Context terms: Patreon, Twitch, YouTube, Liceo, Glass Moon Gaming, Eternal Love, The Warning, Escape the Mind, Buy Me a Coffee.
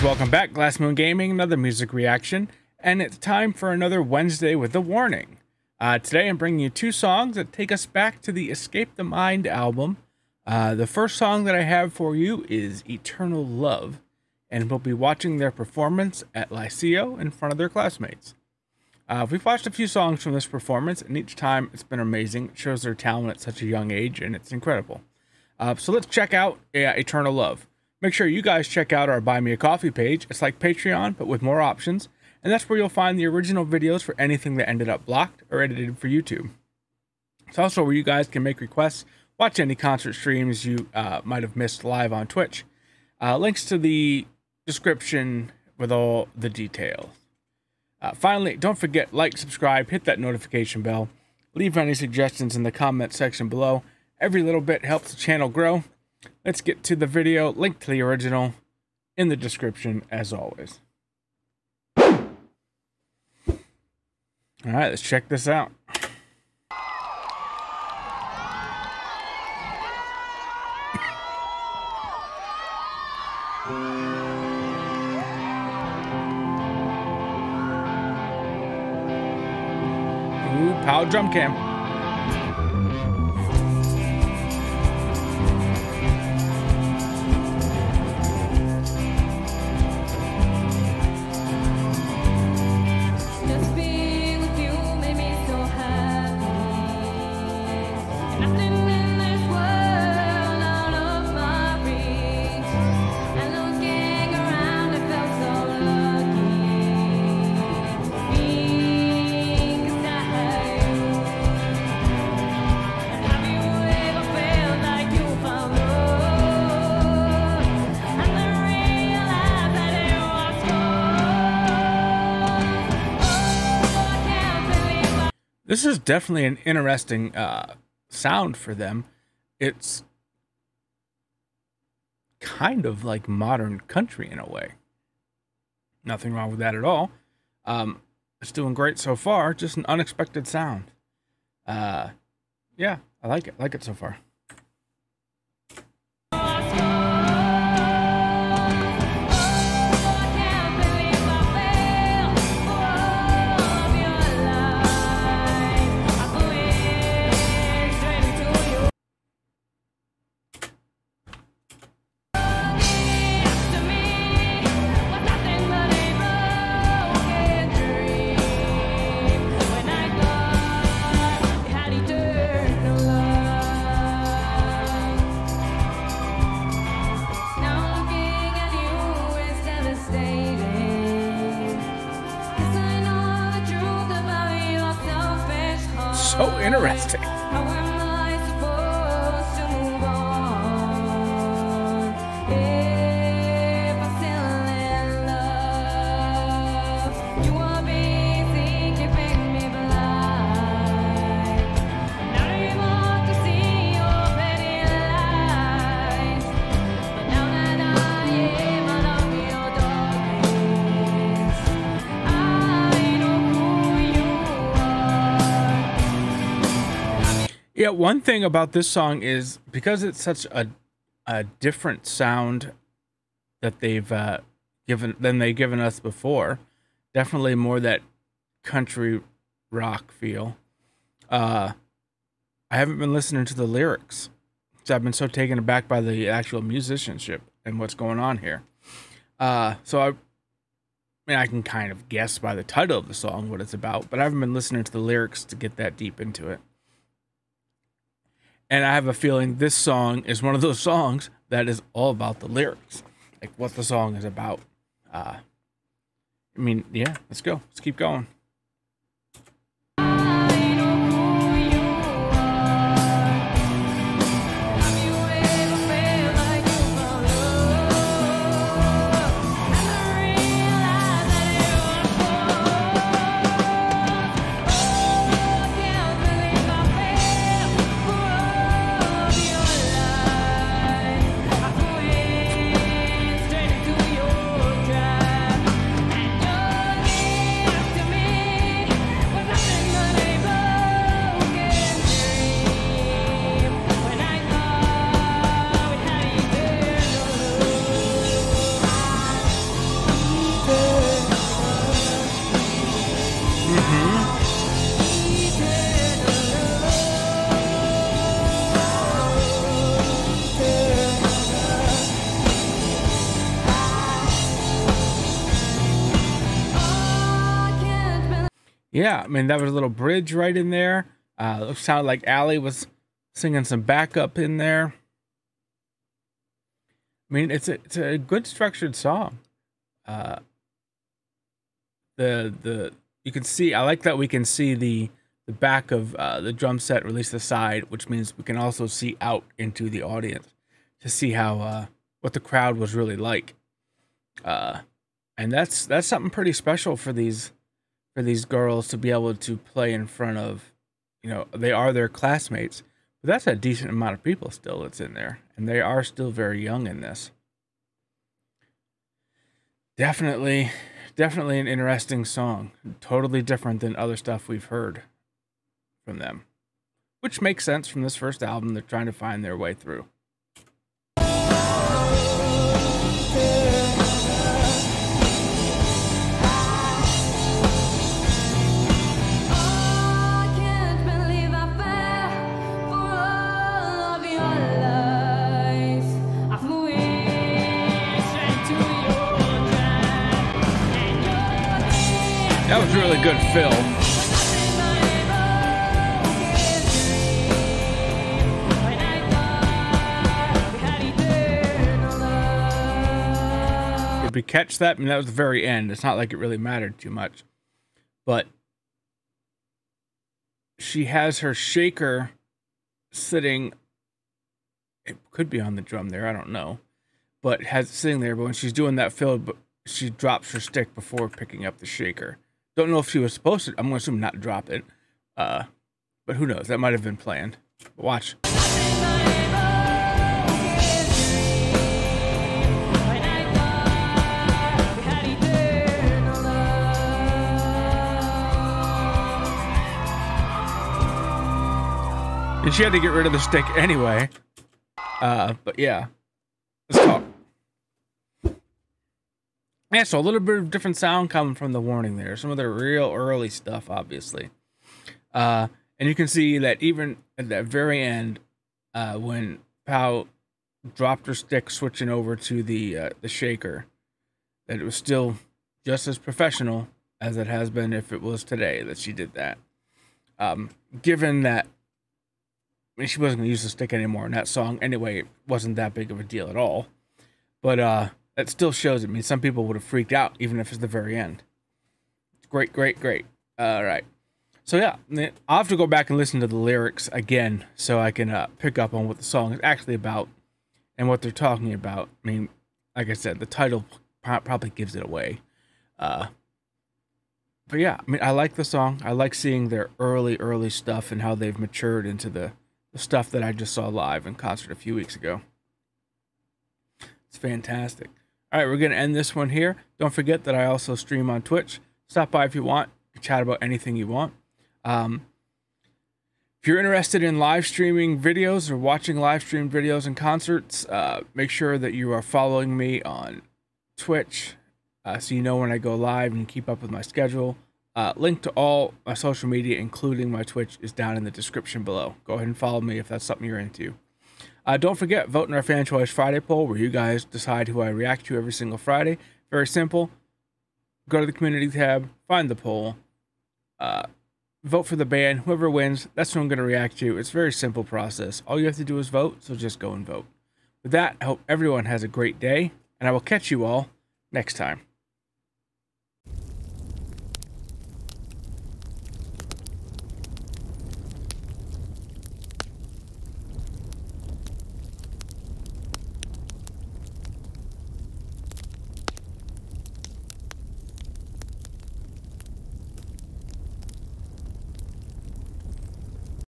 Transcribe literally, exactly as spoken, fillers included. guys, welcome back. Glass Moon Gaming, another music reaction, and it's time for another Wednesday with The Warning. Uh, today I'm bringing you two songs that take us back to the Escape the Mind album. Uh, the first song that I have for you is Eternal Love, and we'll be watching their performance at Liceo in front of their classmates. Uh, we've watched a few songs from this performance, and each time it's been amazing. It shows their talent at such a young age, and it's incredible. Uh, so let's check out uh, Eternal Love. Make sure you guys check out our Buy Me a Coffee page. It's like Patreon, but with more options. And that's where you'll find the original videos for anything that ended up blocked or edited for YouTube. It's also where you guys can make requests, watch any concert streams you uh, might have missed live on Twitch. Uh, links to the description with all the details. Uh, finally, don't forget, like, subscribe, hit that notification bell. Leave any suggestions in the comment section below. Every little bit helps the channel grow. Let's get to the video. Link to the original in the description, as always. All right, let's check this out. Ooh, power drum cam. This is definitely an interesting uh, sound for them. It's kind of like modern country in a way. Nothing wrong with that at all. Um, it's doing great so far. Just an unexpected sound. Uh, yeah, I like it. I like it so far. So interesting. Yeah, one thing about this song is because it's such a a different sound that they've uh, given than they've given us before. Definitely more that country rock feel. Uh, I haven't been listening to the lyrics, so I've been so taken aback by the actual musicianship and what's going on here. Uh, so I, I mean, I can kind of guess by the title of the song what it's about, but I haven't been listening to the lyrics to get that deep into it. And I have a feeling this song is one of those songs that is all about the lyrics, like what the song is about. Uh, I mean, yeah, let's go. Let's keep going. To me. Yeah, I mean, that was a little bridge right in there. Uh, it sounded like Allie was singing some backup in there. I mean, it's a, it's a good structured song. Uh, the the you can see, I like that we can see the the back of uh, the drum set, or at least the side, which means we can also see out into the audience to see how uh, what the crowd was really like. Uh, and that's that's something pretty special for these for these girls to be able to play in front of, you know, they are their classmates. But that's a decent amount of people still that's in there, and they are still very young in this. Definitely, definitely an interesting song. Totally different than other stuff we've heard from them, which makes sense from this first album. They're trying to find their way through. That was really good, Phil. Did we catch that? I mean, that was the very end. It's not like it really mattered too much. But she has her shaker sitting. It could be on the drum there. I don't know. But has it sitting there. But when she's doing that, Phil, she drops her stick before picking up the shaker. Don't know if she was supposed to. I'm going to assume not drop it. Uh, but who knows? That might have been planned. But watch. And she had to get rid of the stick anyway. Uh, but yeah. Let's talk. Yeah, so a little bit of different sound coming from The Warning there. Some of their real early stuff, obviously. Uh, and you can see that even at that very end, uh, when Pau dropped her stick switching over to the, uh, the shaker, that it was still just as professional as it has been if it was today that she did that. Um, given that I mean, she wasn't going to use the stick anymore in that song. Anyway, it wasn't that big of a deal at all. But uh, that still shows it. I mean, some people would have freaked out, even if it's the very end. Great, great, great. All right. So, yeah, I'll have to go back and listen to the lyrics again so I can uh, pick up on what the song is actually about and what they're talking about. I mean, like I said, the title probably gives it away. Uh, but, yeah, I mean, I like the song. I like seeing their early, early stuff and how they've matured into the... the stuff that I just saw live in concert a few weeks ago. It's fantastic. All right, we're going to end this one here. Don't forget that I also stream on Twitch. Stop by if you want. You can chat about anything you want. Um, if you're interested in live streaming videos or watching live stream videos and concerts, uh, make sure that you are following me on Twitch uh, so you know when I go live and keep up with my schedule. Uh, link to all my social media, including my Twitch, is down in the description below. Go ahead and follow me if that's something you're into. Uh, don't forget, vote in our Fan Choice Friday poll, where you guys decide who I react to every single Friday. Very simple. Go to the community tab, find the poll, uh, vote for the band. Whoever wins, that's who I'm going to react to. It's a very simple process. All you have to do is vote, so just go and vote. With that, I hope everyone has a great day, and I will catch you all next time.